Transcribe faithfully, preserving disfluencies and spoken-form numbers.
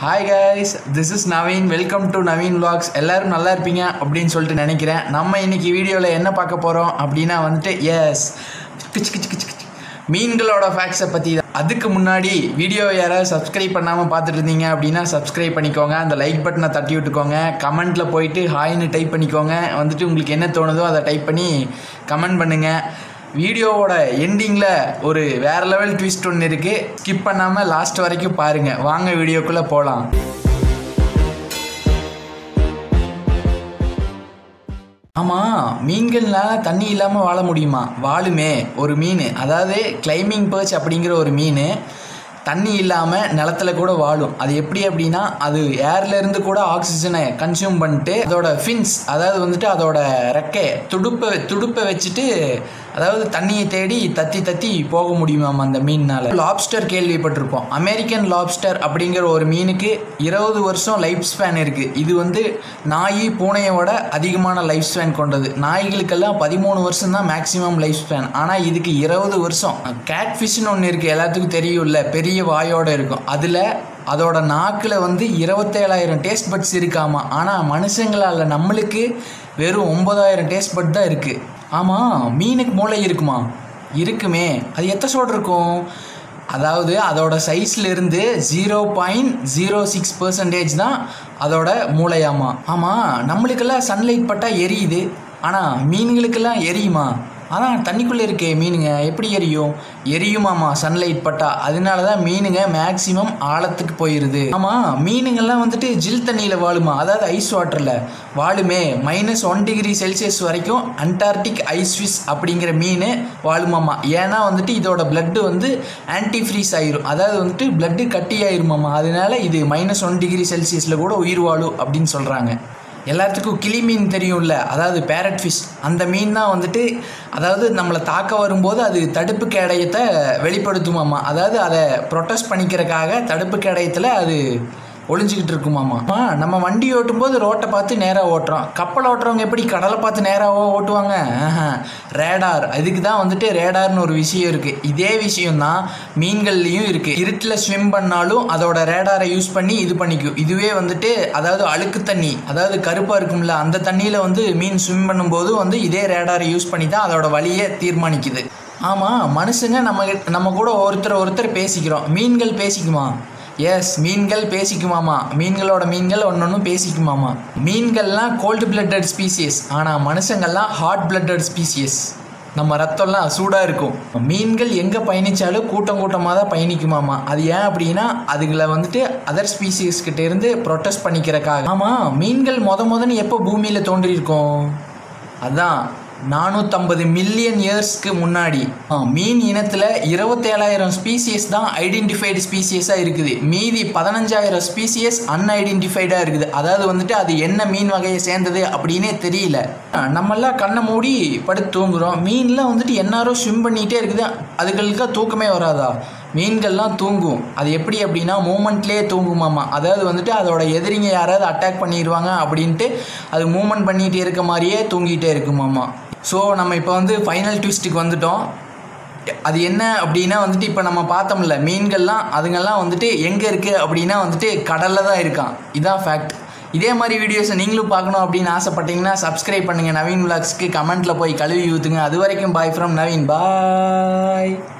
Hi guys, this is Naveen. Welcome to Naveen Vlogs. எல்லாரும் நல்லா இருப்பீங்க அப்படினு சொல்லிட்டு நினைக்கிறேன். நம்ம இன்னைக்கு வீடியோல என்ன பார்க்க போறோம் அப்படினா வந்து yes. மீன்களோட ஃபேக்ட்ஸ் பத்தி. அதுக்கு முன்னாடி வீடியோவை யாராவது சப்ஸ்கிரைப் பண்ணாம பார்த்துட்டு இருந்தீங்க அப்படினா சப்ஸ்கிரைப் பண்ணிக்கோங்க. அந்த லைக் பட்டனை தட்டி விட்டுக்கோங்க. கமெண்ட்ல போயிடு ஹாய்னு டைப் பண்ணிக்கோங்க. வந்துட்டு உங்களுக்கு என்ன தோணுதோ அதை டைப் பண்ணி கமெண்ட் பண்ணுங்க. வீடியோவோட எண்டிங்கில் ஒரு வேறு லெவல் ட்விஸ்ட் ஒன்று இருக்குது. ஸ்கிப் பண்ணாமல் லாஸ்ட் வரைக்கும் பாருங்கள். வாங்க வீடியோக்குள்ளே போகலாம். ஆமாம், மீன்கள்னால் தண்ணி இல்லாமல் வாழ முடியுமா? வாழுமே. ஒரு மீன், அதாவது கிளைமிங் பர்ச் அப்படிங்கிற ஒரு மீன் தண்ணி இல்லாமல் நிலத்தில் கூட வாழும். அது எப்படி அப்படின்னா, அது ஏர்லேருந்து கூட ஆக்சிஜனை கன்சியூம் பண்ணிட்டு அதோட ஃபின்ஸ், அதாவது வந்துட்டு அதோட ரெக்கை துடுப்பை துடுப்பை வச்சுட்டு அதாவது தண்ணியை தேடி தத்தி தத்தி போக முடியுமாம் அந்த மீன்னால். லாப்ஸ்டர் கேள்விப்பட்டிருப்போம். அமெரிக்கன் லாப்ஸ்டர் அப்படிங்கிற ஒரு மீனுக்கு இருபது வருஷம் லைஃப் ஸ்பேன் இருக்குது. இது வந்து நாய் பூனையோட அதிகமான லைஃப் ஸ்பேன் கொண்டது. நாய்களுக்கெல்லாம் பதிமூணு வருஷம் தான் மேக்ஸிமம் லைஃப் ஸ்பேன், ஆனால் இதுக்கு இருபது வருஷம். கேட்ஃபிஷ்னு ஒன்று இருக்குது, எல்லாத்துக்கும் தெரியும் இல்லை, பெரிய வாயோடு இருக்கும். அதில் அதோட நாக்கில் வந்து இருபத்தேழாயிரம் டேஸ்ட் பட்ஸ் இருக்காமா. ஆனால் மனுஷங்களால் நம்மளுக்கு வெறும் ஒம்பதாயிரம் டேஸ்ட் பட் தான் இருக்குது. ஆமாம், மீனுக்கு மூளை இருக்குமா? இருக்குமே. அது எத்த சோடு இருக்கும்? அதாவது அதோட சைஸ்லேருந்து zero point zero six percentage தான் அதோட மூளையாமா. ஆமாம், நம்மளுக்கெல்லாம் சன்லைட் பட்டால் எரியுது, ஆனால் மீன்களுக்கெல்லாம் எரியுமா? ஆனால் தண்ணிக்குள்ளே இருக்கே மீனுங்க, எப்படி எரியும்? எரியுமாம்மா சன்லைட் பட்டா. அதனால தான் மீனுங்க மேக்ஸிமம் ஆழத்துக்கு போயிடுது. ஆமாம், மீனுங்கள்லாம் வந்துட்டு ஜில் தண்ணியில் வாழுமா, அதாவது ஐஸ் வாட்டரில் வாழுமே. மைனஸ் ஒன் டிகிரி செல்சியஸ் வரைக்கும் அண்டார்டிக் ஐஸ்ஃபிஷ் அப்படிங்கிற மீன் வாழுமாம்மா. ஏன்னா வந்துட்டு இதோட பிளட்டு வந்து ஆன்டி ஃப்ரீஸ் ஆயிரும், அதாவது வந்துட்டு பிளட்டு கட்டி ஆயிருமாம்மா. அதனால இது மைனஸ் ஒன் டிகிரி செல்சியஸில் கூட உயிர் வாழும் அப்படின்னு சொல்கிறாங்க. எல்லாத்துக்கும் கிளி மீன் தெரியும்ல, அதாவது பேரட் ஃபிஷ். அந்த மீன் தான் வந்துட்டு அதாவது நம்மளை தாக்க வரும்போது அது தடுப்பு கேடயத்தை வெளிப்படுத்துமாம்மா. அதாவது அதை ப்ரொட்டஸ்ட் பண்ணிக்கிறக்காக தடுப்பு கேடயத்தில் அது ஒளிஞ்சிக்கிட்டு இருக்குமாம்மா. நம்ம வண்டி ஓட்டும் போது ரோட்டை பார்த்து நேராக ஓட்டுறோம். கப்பல் ஓட்டுறவங்க எப்படி கடலை பார்த்து நேராக ஓட்டுவாங்க? ரேடார். அதுக்கு தான் வந்துட்டு ரேடார்னு ஒரு விஷயம் இருக்குது. இதே விஷயம்தான் மீன்கள்லேயும் இருக்குது. இருட்டில் ஸ்விம் பண்ணாலும் அதோட ரேடாரை யூஸ் பண்ணி இது பண்ணிக்கும். இதுவே வந்துட்டு அதாவது அழுக்கு தண்ணி, அதாவது கருப்பாக இருக்கும்ல, அந்த தண்ணியில் வந்து மீன் ஸ்விம் பண்ணும்போது வந்து இதே ரேடாரை யூஸ் பண்ணி தான் அதோட வழியை தீர்மானிக்குது. ஆமாம், மனுஷங்க நம்ம நம்ம கூட ஒருத்தர் ஒருத்தர் பேசிக்கிறோம். மீன்கள் பேசிக்குமா? எஸ், மீன்கள் பேசிக்குமாமா. மீன்களோட மீன்கள் ஒன்னொன்னும் பேசிக்குமாமா. மீன்கள்லாம் கோல்டு பிளட்டட் ஸ்பீசிஸ், ஆனால் மனுஷங்கள்லாம் ஹாட் பிளட்டட் ஸ்பீசிஸ். நம்ம ரத்தம்லாம் சூடாக இருக்கும். மீன்கள் எங்கே பயணித்தாலும் கூட்டம் கூட்டமாக தான் பயணிக்குமாமா. அது ஏன் அப்படின்னா அதுகளை வந்துட்டு அதர் ஸ்பீசிஸ்கிட்டேருந்து ப்ரொட்டஸ்ட் பண்ணிக்கிறக்காக. ஆமாம், மீன்கள் மொத முதன்னு எப்போ பூமியில் தோன்றியிருக்கோம்? அதுதான் நானூற்றம்பது மில்லியன் இயர்ஸ்க்கு முன்னாடி. மீன் இனத்தில் இருபத்தேழாயிரம் ஸ்பீசியஸ் தான் ஐடென்டிஃபைடு ஸ்பீசியஸாக இருக்குது. மீதி பதினஞ்சாயிரம் ஸ்பீசியஸ் அன்ஐடென்டிஃபைடாக இருக்குது. அதாவது வந்துட்டு அது என்ன மீன் வகையை சேர்ந்தது அப்படின்னே தெரியல. நம்மளாம் கண்ணை மூடி படுத்து தூங்குகிறோம். மீன்லாம் வந்துட்டு எந்நேரோ ஸ்விம் பண்ணிகிட்டே இருக்குது. அதுகளுக்கு தூக்கமே வராதா? மீன்கள்லாம் தூங்கும். அது எப்படி அப்படின்னா மூமெண்ட்லேயே தூங்குமாம்மா. அதாவது வந்துட்டு அதோட எதிரிங்க யாராவது அட்டாக் பண்ணிடுவாங்க அப்படின்ட்டு அது மூமெண்ட் பண்ணிகிட்டே இருக்க மாதிரியே தூங்கிகிட்டே இருக்குமாம்மா. ஸோ நம்ம இப்போ வந்து ஃபைனல் ட்விஸ்ட்டுக்கு வந்துட்டோம். அது என்ன அப்படின்னா வந்துட்டு இப்போ நம்ம பார்த்தோம்ல, மீன்கள்லாம் அதுங்கெல்லாம் வந்துட்டு எங்கே இருக்குது அப்படின்னா வந்துட்டு கடலில் தான் இருக்கான். இதான் ஃபேக்ட். இதே மாதிரி வீடியோஸை நீங்களும் பார்க்கணும் அப்படின்னு ஆசைப்பட்டீங்கன்னா சப்ஸ்கிரைப் பண்ணுங்கள். நவீன் விளாக்ஸ்க்கு கமெண்ட்டில் போய் கழுவி ஊற்றுங்க. அது வரைக்கும் பாய் ஃப்ரம் நவீன். பாய்.